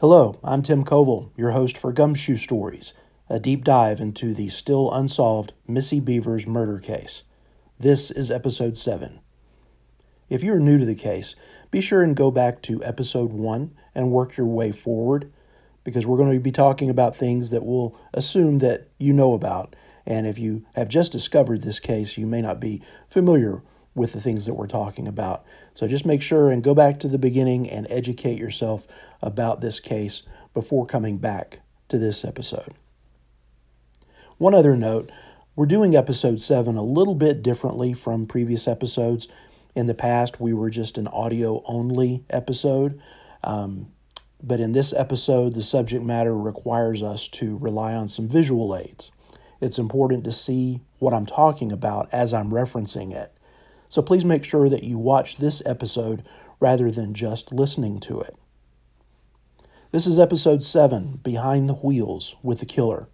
Hello, I'm Tim Covil, your host for Gumshoe Stories, a deep dive into the still unsolved Missy Bevers murder case. This is Episode 7. If you're new to the case, be sure and go back to Episode 1 and work your way forward, because we're going to be talking about things that we'll assume that you know about, and if you have just discovered this case, you may not be familiar with the things that we're talking about. So just make sure and go back to the beginning and educate yourself about this case before coming back to this episode. One other note, we're doing episode 7 a little bit differently from previous episodes. In the past, we were just an audio-only episode, but in this episode, the subject matter requires us to rely on some visual aids. It's important to see what I'm talking about as I'm referencing it. So please make sure that you watch this episode rather than just listening to it. This is episode 7, Behind the Wheels with the Killer.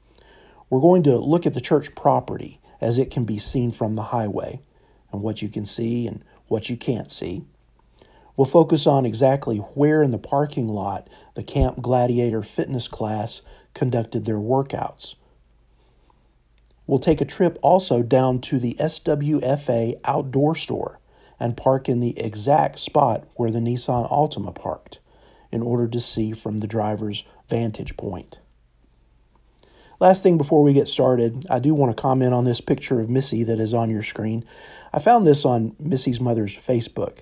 We're going to look at the church property as it can be seen from the highway, and what you can see and what you can't see. We'll focus on exactly where in the parking lot the Camp Gladiator fitness class conducted their workouts. We'll take a trip also down to the SWFA outdoor store and park in the exact spot where the Nissan Altima parked in order to see from the driver's vantage point. Last thing before we get started, I do want to comment on this picture of Missy that is on your screen. I found this on Missy's mother's Facebook,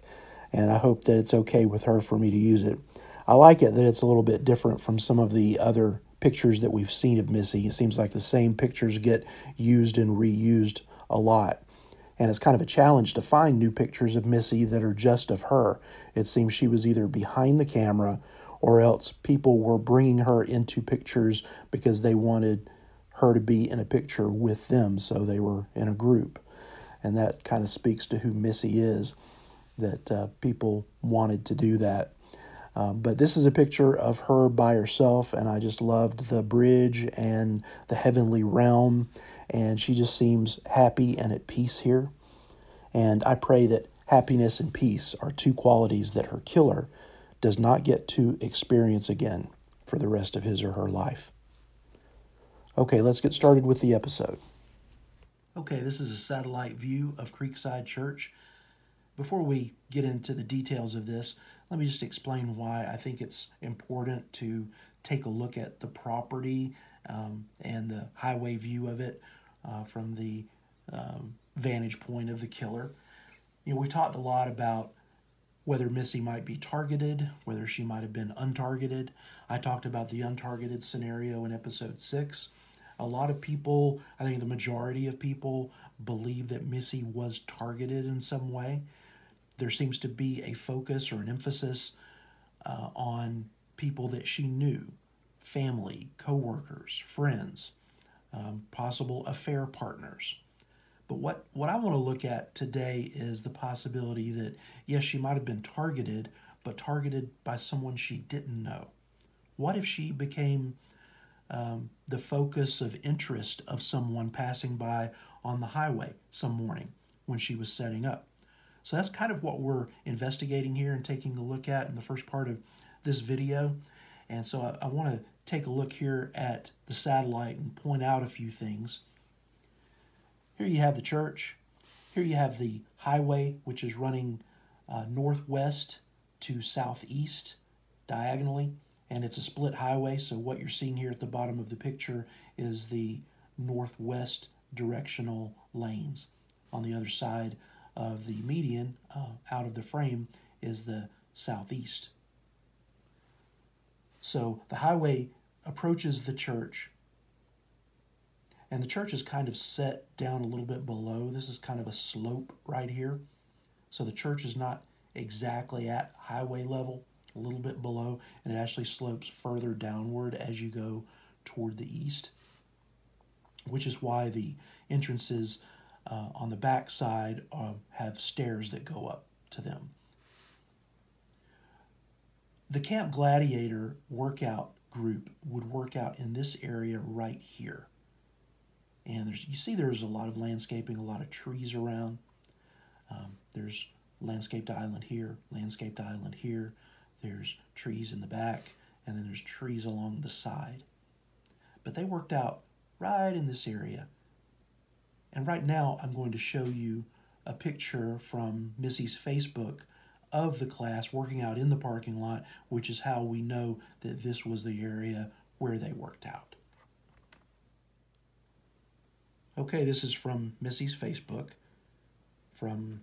and I hope that it's okay with her for me to use it. I like it that it's a little bit different from some of the other pictures that we've seen of Missy. It seems like the same pictures get used and reused a lot. And it's kind of a challenge to find new pictures of Missy that are just of her. It seems she was either behind the camera or else people were bringing her into pictures because they wanted her to be in a picture with them, so they were in a group. And that kind of speaks to who Missy is, that people wanted to do that. But this is a picture of her by herself, and I just loved the bridge and the heavenly realm, and she just seems happy and at peace here. And I pray that happiness and peace are two qualities that her killer does not get to experience again for the rest of his or her life. Okay, let's get started with the episode. Okay, this is a satellite view of Creekside Church. Before we get into the details of this, let me just explain why I think it's important to take a look at the property and the highway view of it from the vantage point of the killer. You know, we've talked a lot about whether Missy might be targeted, whether she might have been untargeted. I talked about the untargeted scenario in episode 6. A lot of people, I think the majority of people, believe that Missy was targeted in some way. There seems to be a focus or an emphasis on people that she knew, family, coworkers, friends, possible affair partners. But what I want to look at today is the possibility that, yes, she might have been targeted, but targeted by someone she didn't know. What if she became the focus of interest of someone passing by on the highway some morning when she was setting up? So that's kind of what we're investigating here and taking a look at in the first part of this video. And so I want to take a look here at the satellite and point out a few things. Here you have the church. Here you have the highway, which is running northwest to southeast diagonally. And it's a split highway, so what you're seeing here at the bottom of the picture is the northwest directional lanes. On the other side of the median, out of the frame, is the southeast. So the highway approaches the church, and the church is kind of set down a little bit below. This is kind of a slope right here. So the church is not exactly at highway level, a little bit below, and it actually slopes further downward as you go toward the east, which is why the entrances on the back side have stairs that go up to them. The Camp Gladiator workout group would work out in this area right here. And you see there's a lot of landscaping, a lot of trees around. There's landscaped island here, there's trees in the back, and then there's trees along the side. But they worked out right in this area. And right now I'm going to show you a picture from Missy's Facebook of the class working out in the parking lot, which is how we know that this was the area where they worked out. Okay, this is from Missy's Facebook from,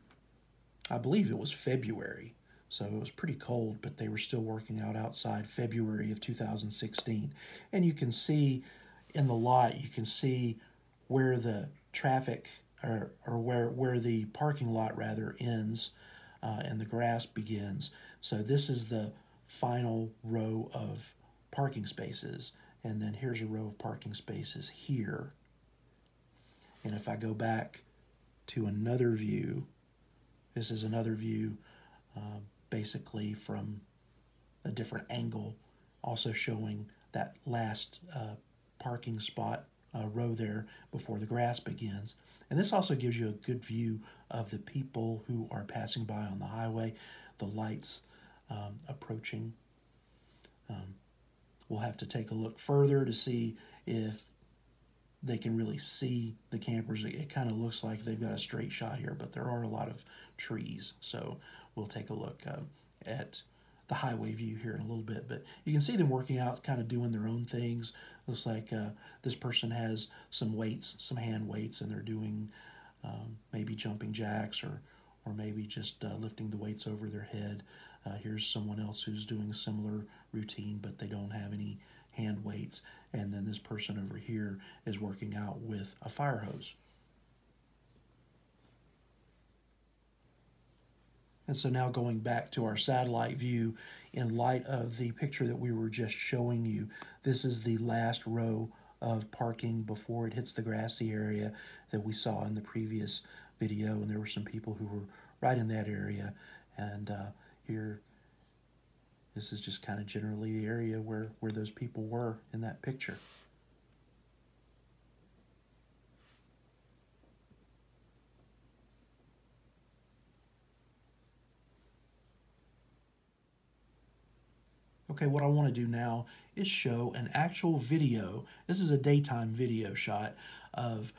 I believe it was February. So it was pretty cold, but they were still working out outside February of 2016. And you can see in the lot, you can see where the traffic or where the parking lot rather ends and the grass begins. So this is the final row of parking spaces. And then here's a row of parking spaces here. And if I go back to another view, this is another view basically from a different angle, also showing that last parking spot row there before the grass begins. And this also gives you a good view of the people who are passing by on the highway, the lights approaching. We'll have to take a look further to see if they can really see the campers. It kind of looks like they've got a straight shot here, but there are a lot of trees. So we'll take a look at the highway view here in a little bit. But you can see them working out, kind of doing their own things. Looks like this person has some weights, some hand weights, and they're doing maybe jumping jacks or maybe just lifting the weights over their head. Here's someone else who's doing a similar routine, but they don't have any hand weights, and then this person over here is working out with a fire hose. And so now going back to our satellite view, in light of the picture that we were just showing you, this is the last row of parking before it hits the grassy area that we saw in the previous video, and there were some people who were right in that area. And here, this is just kind of generally the area where those people were in that picture. Okay, what I want to do now is show an actual video. This is a daytime video shot of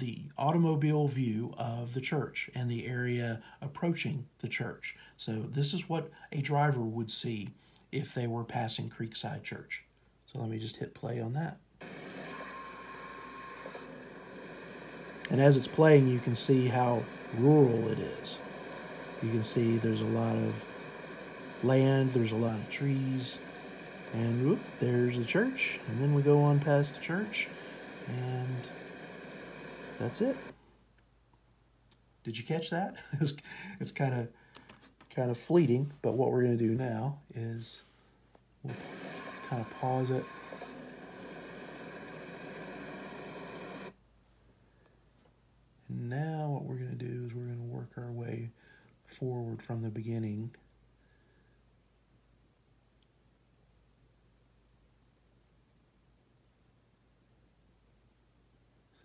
the automobile view of the church and the area approaching the church. So this is what a driver would see if they were passing Creekside Church. So let me just hit play on that. And as it's playing, you can see how rural it is. You can see there's a lot of land, there's a lot of trees, and whoop, there's the church. And then we go on past the church, and that's it. Did you catch that? It's kind of fleeting, but what we're going to do now is we'll kind of pause it. And now what we're going to do is we're going to work our way forward from the beginning.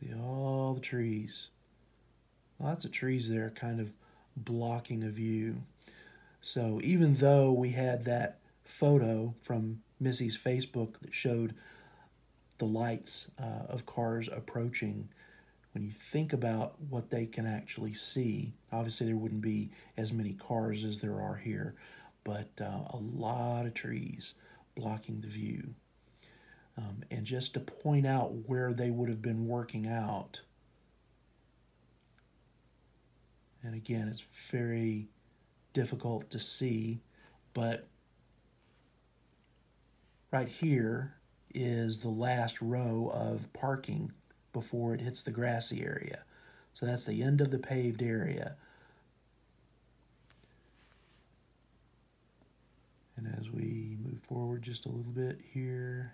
See all the trees. Lots of trees there kind of blocking a view. So even though we had that photo from Missy's Facebook that showed the lights of cars approaching, when you think about what they can actually see, obviously there wouldn't be as many cars as there are here, but a lot of trees blocking the view. And just to point out where they would have been working out. And again, it's very difficult to see, but right here is the last row of parking before it hits the grassy area. So that's the end of the paved area. And as we move forward just a little bit here,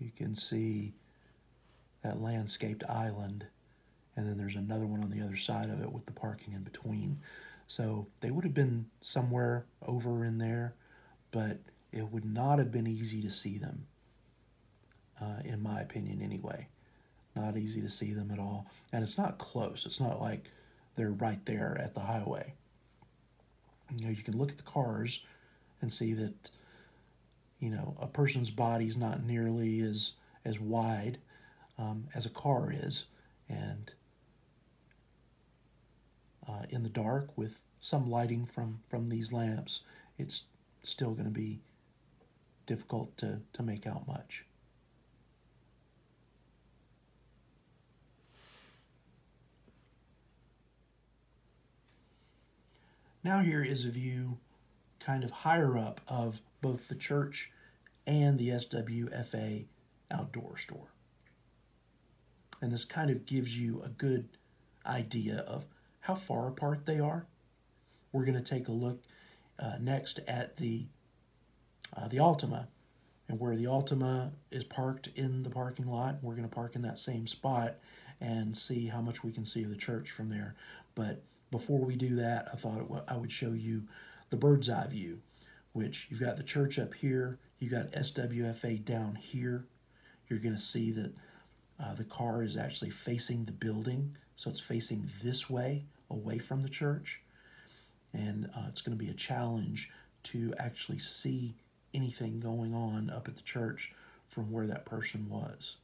you can see that landscaped island, and then there's another one on the other side of it with the parking in between. So they would have been somewhere over in there, but it would not have been easy to see them, in my opinion anyway. Not easy to see them at all. And it's not close. It's not like they're right there at the highway. You know, you can look at the cars and see that, you know, a person's body is not nearly as wide as a car is. And in the dark, with some lighting from these lamps, it's still going to be difficult to make out much. Now here is a view kind of higher up of both the church and the SWFA outdoor store. And this kind of gives you a good idea of how far apart they are. We're going to take a look next at the Altima, and where the Altima is parked in the parking lot. We're going to park in that same spot and see how much we can see of the church from there. But before we do that, I thought I would show you the bird's eye view, which you've got the church up here, you got SWFA down here. You're going to see that the car is actually facing the building, so it's facing this way, away from the church. And it's going to be a challenge to actually see anything going on up at the church from where that person was.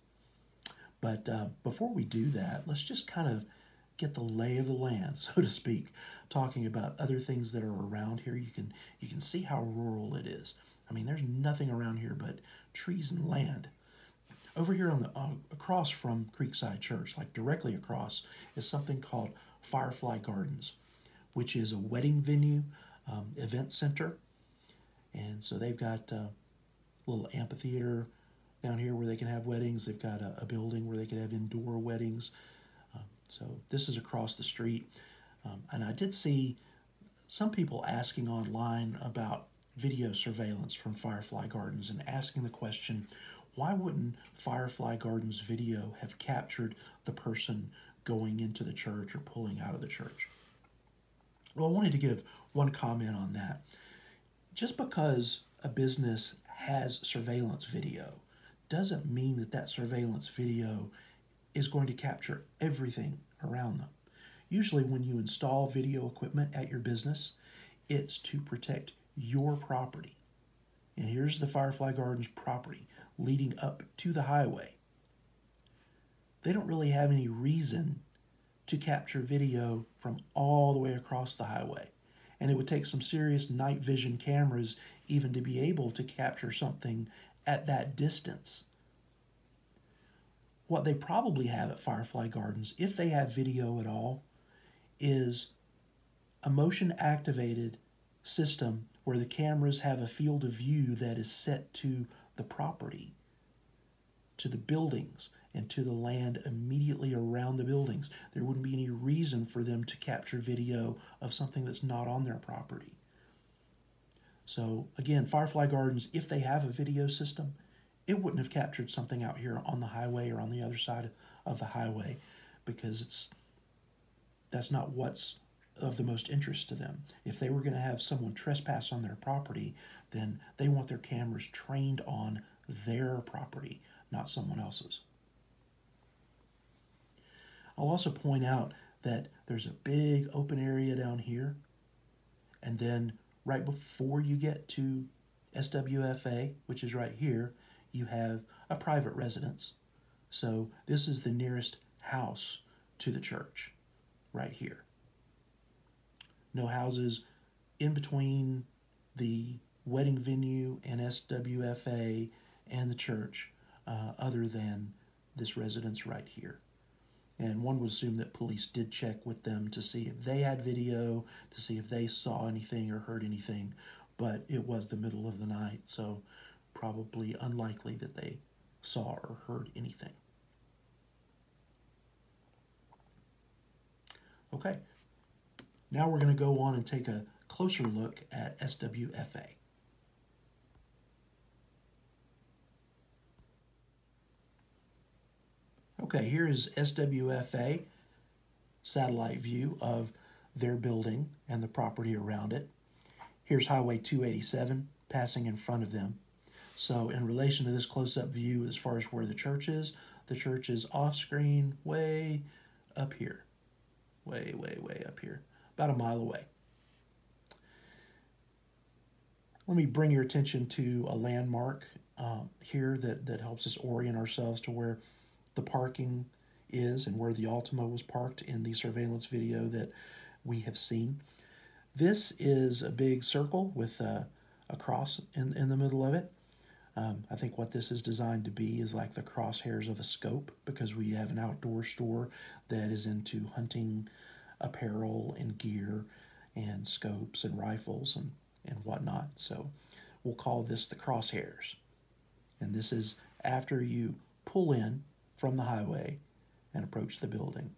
But before we do that, let's just kind of get the lay of the land, so to speak, talking about other things that are around here. You can see how rural it is. I mean, there's nothing around here but trees and land. Over here on the across from Creekside Church, like directly across, is something called Firefly Gardens, which is a wedding venue, event center. And so they've got a little amphitheater down here where they can have weddings. They've got a building where they can have indoor weddings. So this is across the street. And I did see some people asking online about video surveillance from Firefly Gardens and asking the question, why wouldn't Firefly Gardens video have captured the person going into the church or pulling out of the church? Well, I wanted to give one comment on that. Just because a business has surveillance video doesn't mean that that surveillance video is going to capture everything around them. Usually when you install video equipment at your business, it's to protect your property. And here's the Firefly Gardens property leading up to the highway. They don't really have any reason to capture video from all the way across the highway. And it would take some serious night vision cameras even to be able to capture something at that distance. What they probably have at Firefly Gardens, if they have video at all, is a motion-activated system where the cameras have a field of view that is set to the property, to the buildings, and to the land immediately around the buildings. There wouldn't be any reason for them to capture video of something that's not on their property. So again, Firefly Gardens, if they have a video system, it wouldn't have captured something out here on the highway or on the other side of the highway, because that's not what's of the most interest to them. If they were going to have someone trespass on their property, then they want their cameras trained on their property, not someone else's. I'll also point out that there's a big open area down here, and then right before you get to SWFA, which is right here, you have a private residence. So this is the nearest house to the church, right here. No houses in between the wedding venue and SWFA and the church, other than this residence right here. And one would assume that police did check with them to see if they had video, to see if they saw anything or heard anything, but it was the middle of the night, so probably unlikely that they saw or heard anything. Okay. Now we're going to go on and take a closer look at SWFA. Okay, here is SWFA satellite view of their building and the property around it. Here's Highway 287 passing in front of them. So in relation to this close-up view, as far as where the church is off-screen way up here, way up here. About a mile away. Let me bring your attention to a landmark here that helps us orient ourselves to where the parking is and where the Altima was parked in the surveillance video that we have seen. This is a big circle with a cross in the middle of it. I think what this is designed to be is like the crosshairs of a scope, because we have an outdoor store that is into hunting apparel and gear and scopes and rifles and whatnot. So we'll call this the crosshairs. And this is after you pull in from the highway and approach the building,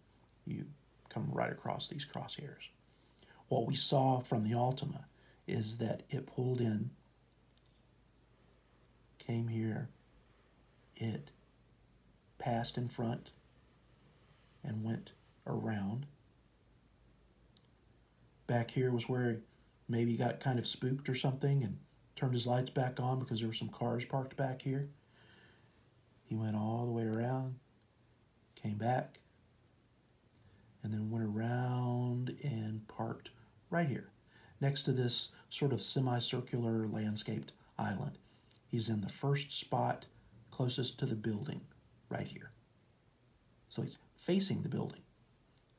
you come right across these crosshairs. What we saw from the Altima is that it pulled in, came here, it passed in front and went around. Back here was where maybe he got kind of spooked or something and turned his lights back on because there were some cars parked back here. He went all the way around, came back, and then went around and parked right here next to this sort of semicircular landscaped island. He's in the first spot closest to the building right here. So he's facing the building.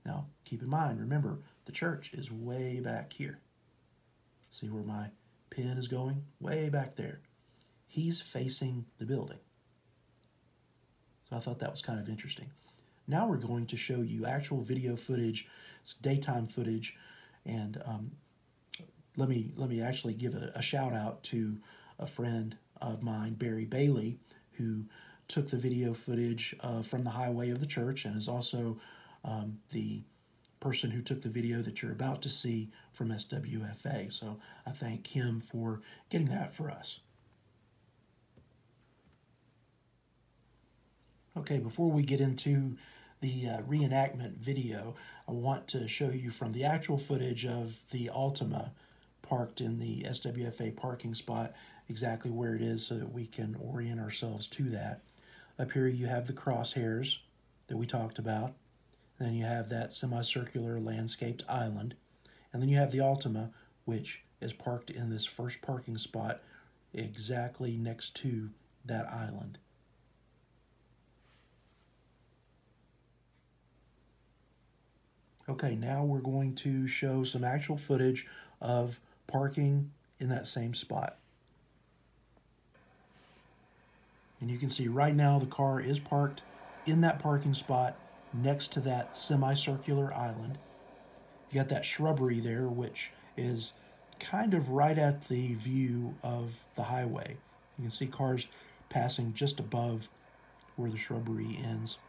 Now, keep in mind, remember, the church is way back here. See where my pin is going? Way back there. He's facing the building. So I thought that was kind of interesting. Now we're going to show you actual video footage. It's daytime footage. And let me actually give a shout out to a friend of mine, Barry Bailey, who took the video footage from the highway of the church, and is also the person who took the video that you're about to see from SWFA. So I thank him for getting that for us. Okay, before we get into the reenactment video, I want to show you from the actual footage of the Altima parked in the SWFA parking spot exactly where it is so that we can orient ourselves to that. Up here you have the crosshairs that we talked about. Then you have that semicircular landscaped island. And then you have the Altima, which is parked in this first parking spot exactly next to that island. Okay, now we're going to show some actual footage of parking in that same spot. And you can see right now the car is parked in that parking spot next to that semicircular island. You got that shrubbery there, which is kind of right at the view of the highway. You can see cars passing just above where the shrubbery ends.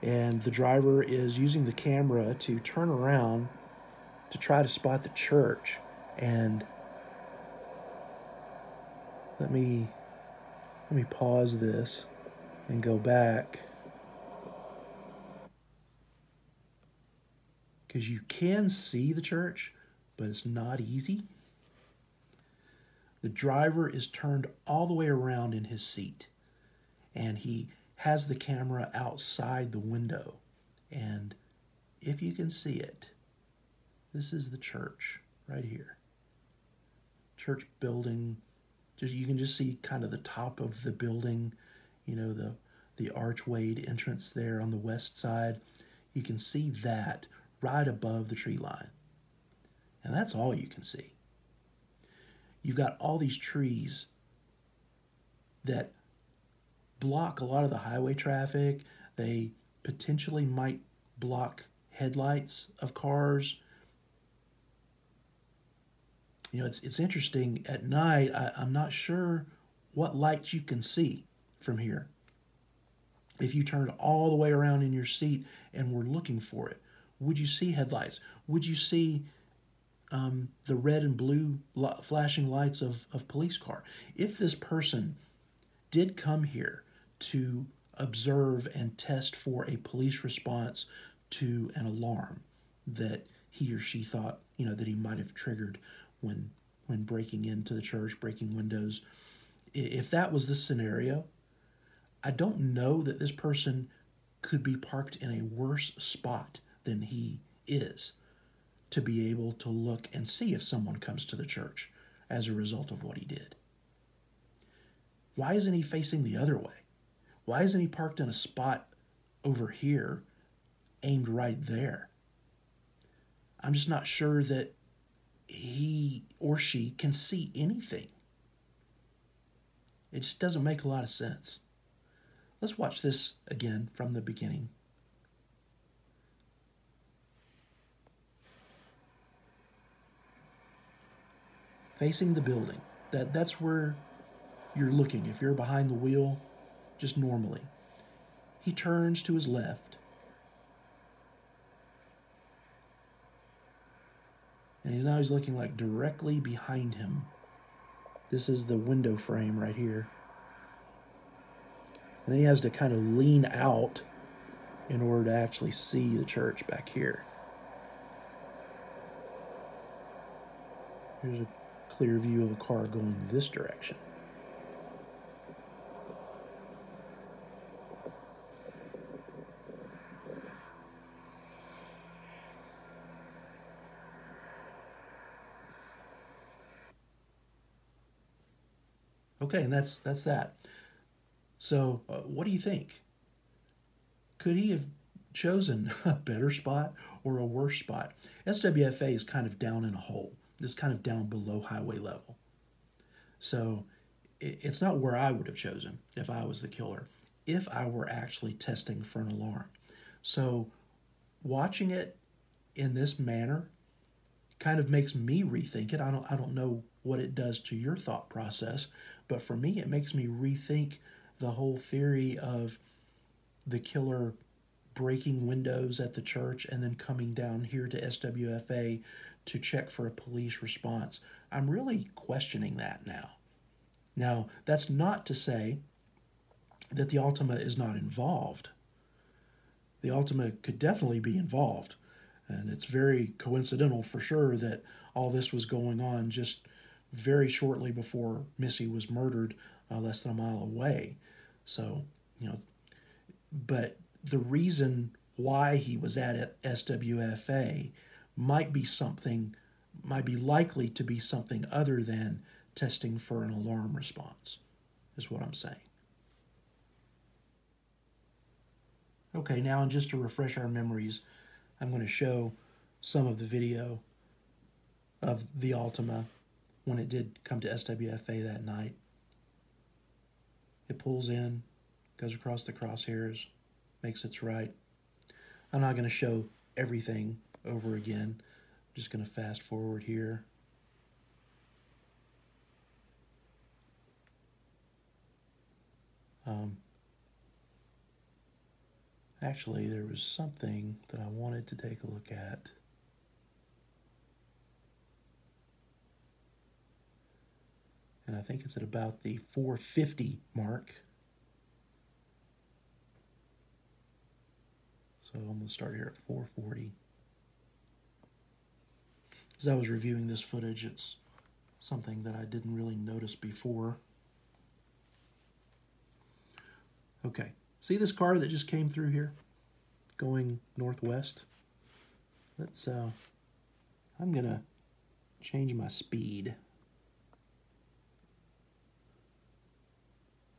And the driver is using the camera to turn around to try to spot the church. And Let me pause this and go back, because you can see the church, but it's not easy. The driver is turned all the way around in his seat, and he has the camera outside the window. And if you can see it, this is the church right here. Church building. You can just see kind of the top of the building, you know, the archwayed entrance there on the west side. You can see that right above the tree line. And that's all you can see. You've got all these trees that block a lot of the highway traffic. They potentially might block headlights of cars. You know, it's interesting. At night, I'm not sure what lights you can see from here if you turned all the way around in your seat and were looking for it. Would you see headlights? Would you see the red and blue flashing lights of police car? If this person did come here to observe and test for a police response to an alarm that he or she thought, you know, that he might have triggered when breaking into the church, breaking windows. If that was the scenario, I don't know that this person could be parked in a worse spot than he is. to be able to look and see if someone comes to the church as a result of what he did. Why isn't he facing the other way? Why isn't he parked in a spot over here aimed right there? I'm just not sure that he or she can see anything. It just doesn't make a lot of sense. Let's watch this again from the beginning. Facing the building. That's where you're looking. If you're behind the wheel, just normally. He turns to his left. And now he's looking like directly behind him. This is the window frame right here. And then he has to kind of lean out in order to actually see the church back here. Here's a clear view of a car going this direction. Okay, and that's that. So what do you think? Could he have chosen a better spot or a worse spot? SWFA is kind of down in a hole. It's kind of down below highway level. So it's not where I would have chosen if I was the killer, if I were actually testing for an alarm. So watching it in this manner kind of makes me rethink it. I don't know what it does to your thought process, but for me, it makes me rethink the whole theory of the killer breaking windows at the church and then coming down here to SWFA to check for a police response. I'm really questioning that now. Now, that's not to say that the Altima is not involved. The Altima could definitely be involved, and it's very coincidental for sure that all this was going on just very shortly before Missy was murdered, less than a mile away. So, you know, but the reason why he was at SWFA might be likely to be something other than testing for an alarm response, is what I'm saying. Okay, now, and just to refresh our memories, I'm going to show some of the video of the Altima when it did come to SWFA that night. It pulls in, goes across the crosshairs, makes its right. I'm not going to show everything over again. I'm just going to fast forward here. Actually, there was something that I wanted to take a look at. And I think it's at about the 450 mark. So I'm going to start here at 440. As I was reviewing this footage, it's something that I didn't really notice before. Okay, see this car that just came through here, going northwest? Let's, I'm going to change my speed.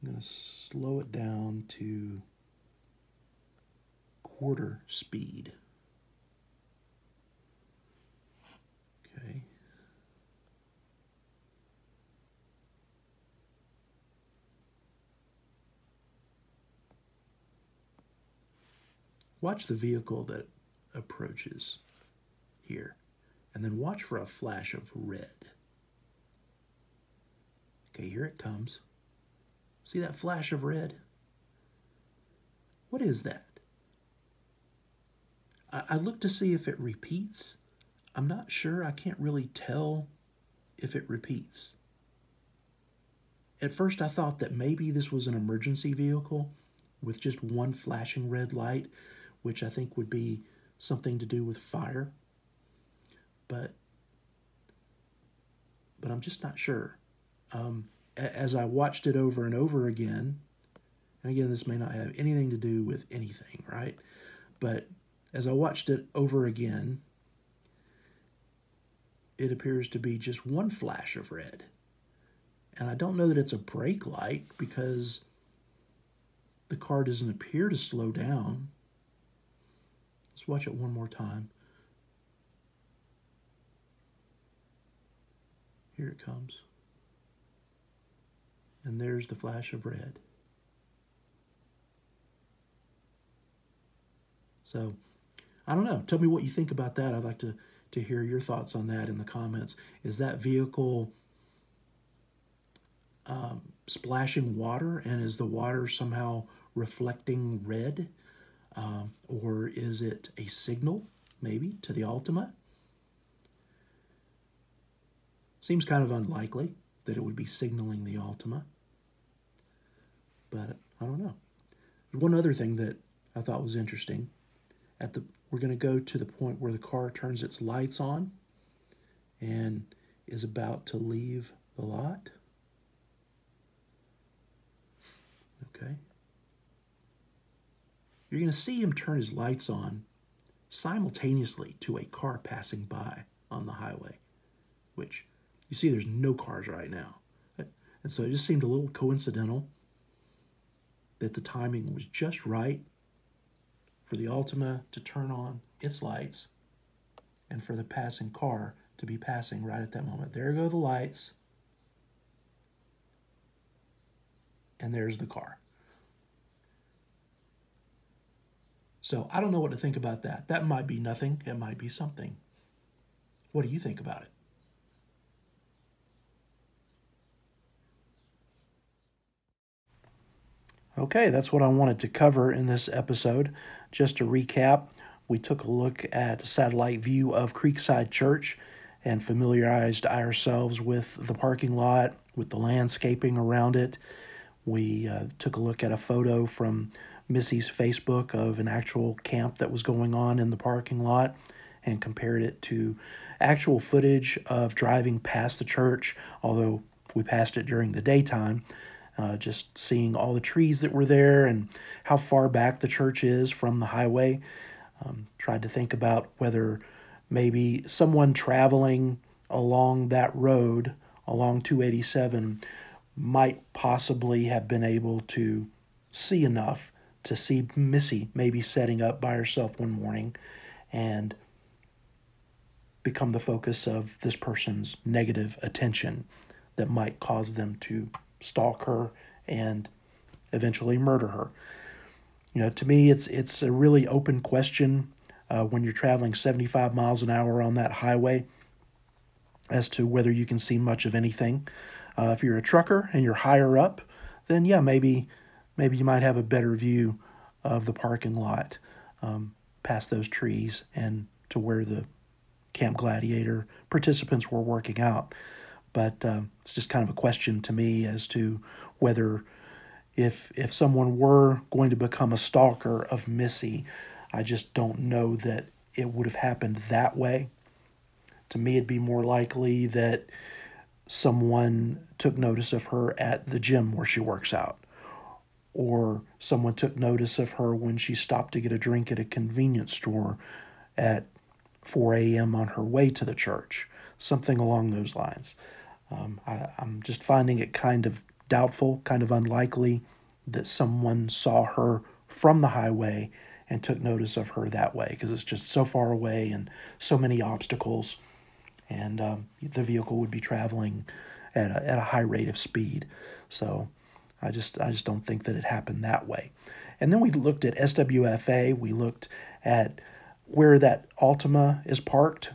I'm going to slow it down to quarter speed. Okay. Watch the vehicle that approaches here, and then watch for a flash of red. Okay, here it comes. See that flash of red? What is that? I look to see if it repeats. I'm not sure. I can't really tell if it repeats. At first, I thought that maybe this was an emergency vehicle with just one flashing red light, which I think would be something to do with fire. But I'm just not sure. As I watched it over and over again, and again, this may not have anything to do with anything, right? But as I watched it over again, it appears to be just one flash of red. And I don't know that it's a brake light because the car doesn't appear to slow down. Let's watch it one more time. Here it comes. And there's the flash of red. So, I don't know. Tell me what you think about that. I'd like to hear your thoughts on that in the comments. Is that vehicle splashing water, and is the water somehow reflecting red? Or is it a signal, maybe, to the Altima? Seems kind of unlikely that it would be signaling the Altima. But I don't know. One other thing that I thought was interesting, we're going to go to the point where the car turns its lights on and is about to leave the lot. Okay. You're going to see him turn his lights on simultaneously to a car passing by on the highway, which you see there's no cars right now. And so it just seemed a little coincidental that the timing was just right for the Altima to turn on its lights and for the passing car to be passing right at that moment. There go the lights. And there's the car. So I don't know what to think about that. That might be nothing. It might be something. What do you think about it? Okay, that's what I wanted to cover in this episode. Just to recap, we took a look at a satellite view of Creekside Church and familiarized ourselves with the parking lot, with the landscaping around it. We took a look at a photo from Missy's Facebook of an actual camp that was going on in the parking lot and compared it to actual footage of driving past the church, although we passed it during the daytime. Just seeing all the trees that were there and how far back the church is from the highway. Tried to think about whether maybe someone traveling along that road, along 287, might possibly have been able to see enough to see Missy maybe setting up by herself one morning and become the focus of this person's negative attention that might cause them to stalk her and eventually murder her. You know, to me, it's a really open question when you're traveling 75 miles an hour on that highway as to whether you can see much of anything. If you're a trucker and you're higher up, then yeah, maybe you might have a better view of the parking lot past those trees and to where the Camp Gladiator participants were working out. But it's just kind of a question to me as to whether if someone were going to become a stalker of Missy, I just don't know that it would have happened that way. To me, it'd be more likely that someone took notice of her at the gym where she works out, or someone took notice of her when she stopped to get a drink at a convenience store at 4 a.m. on her way to the church, something along those lines. I'm just finding it kind of doubtful, kind of unlikely that someone saw her from the highway and took notice of her that way, because it's just so far away and so many obstacles, and the vehicle would be traveling at a high rate of speed. So I just don't think that it happened that way. And then we looked at SWFA. We looked at where that Altima is parked,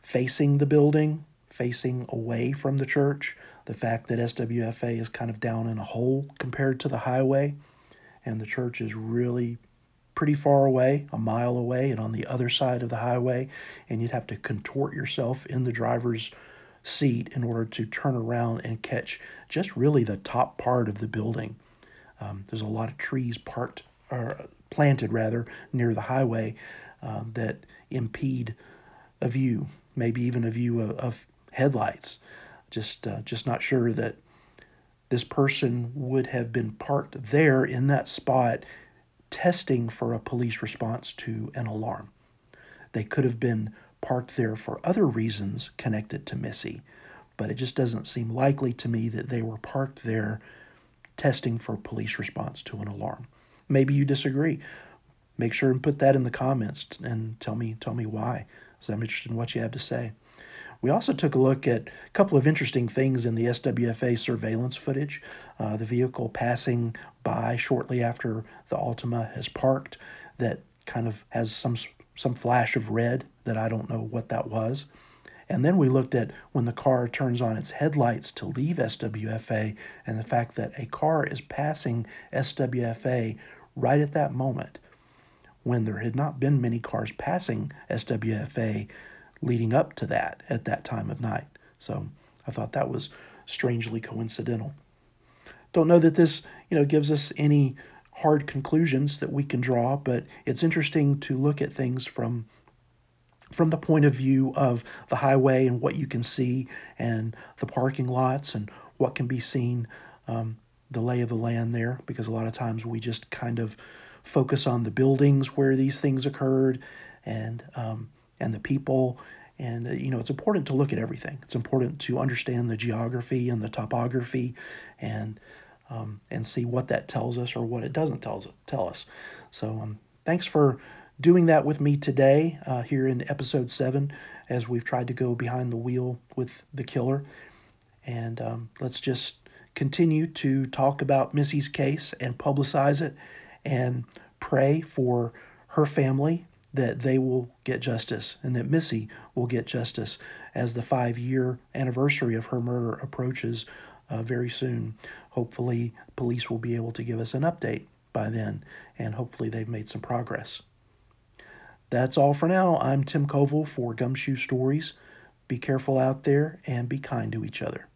facing the building, facing away from the church, the fact that SWFA is kind of down in a hole compared to the highway, and the church is really pretty far away, a mile away, and on the other side of the highway, and you'd have to contort yourself in the driver's seat in order to turn around and catch just really the top part of the building. There's a lot of trees planted near the highway that impede a view, maybe even a view of headlights. Just not sure that this person would have been parked there in that spot testing for a police response to an alarm. They could have been parked there for other reasons connected to Missy, but it just doesn't seem likely to me that they were parked there testing for police response to an alarm. Maybe you disagree. Make sure and put that in the comments and tell me why, because I'm interested in what you have to say. We also took a look at a couple of interesting things in the SWFA surveillance footage. The vehicle passing by shortly after the Altima has parked that kind of has some flash of red that I don't know what that was. And then we looked at when the car turns on its headlights to leave SWFA and the fact that a car is passing SWFA right at that moment when there had not been many cars passing SWFA leading up to that at that time of night. So I thought that was strangely coincidental. Don't know that this, gives us any hard conclusions that we can draw, but it's interesting to look at things from the point of view of the highway and what you can see and the parking lots and what can be seen, the lay of the land there, because a lot of times we just kind of focus on the buildings where these things occurred and the people. And, it's important to look at everything. It's important to understand the geography and the topography and see what that tells us or what it doesn't tell us. So thanks for doing that with me today here in episode 7 as we've tried to go behind the wheel with the killer. And let's just continue to talk about Missy's case and publicize it and pray for her family that they will get justice and that Missy will get justice as the 5-year anniversary of her murder approaches very soon. Hopefully, police will be able to give us an update by then, and hopefully they've made some progress. That's all for now. I'm Tim Covil for Gumshoe Stories. Be careful out there and be kind to each other.